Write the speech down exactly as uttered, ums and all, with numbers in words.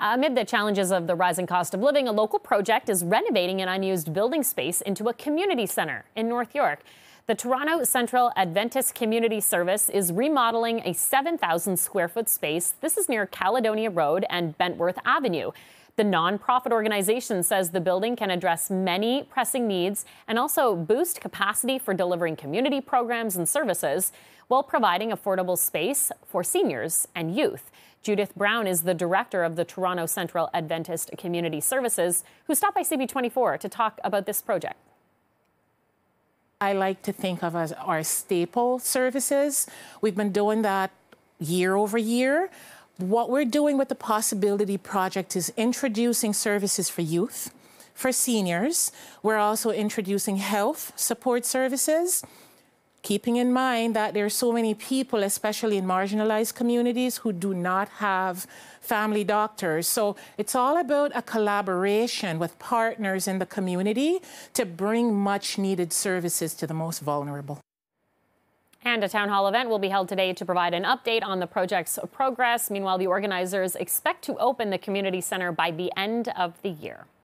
Amid the challenges of the rising cost of living, a local project is renovating an unused building space into a community center in North York. The Toronto Central Adventist Community Service is remodeling a seven thousand square foot space. This is near Caledonia Road and Bentworth Avenue. The nonprofit organization says the building can address many pressing needs and also boost capacity for delivering community programs and services while providing affordable space for seniors and youth. Judith Brown is the director of the Toronto Central Adventist Community Services, who stopped by C B twenty-four to talk about this project. I like to think of as our staple services. We've been doing that year over year. What we're doing with the Possibility Project is introducing services for youth, for seniors. We're also introducing health support services, keeping in mind that there are so many people, especially in marginalized communities, who do not have family doctors. So it's all about a collaboration with partners in the community to bring much-needed services to the most vulnerable. And a town hall event will be held today to provide an update on the project's progress. Meanwhile, the organizers expect to open the community center by the end of the year.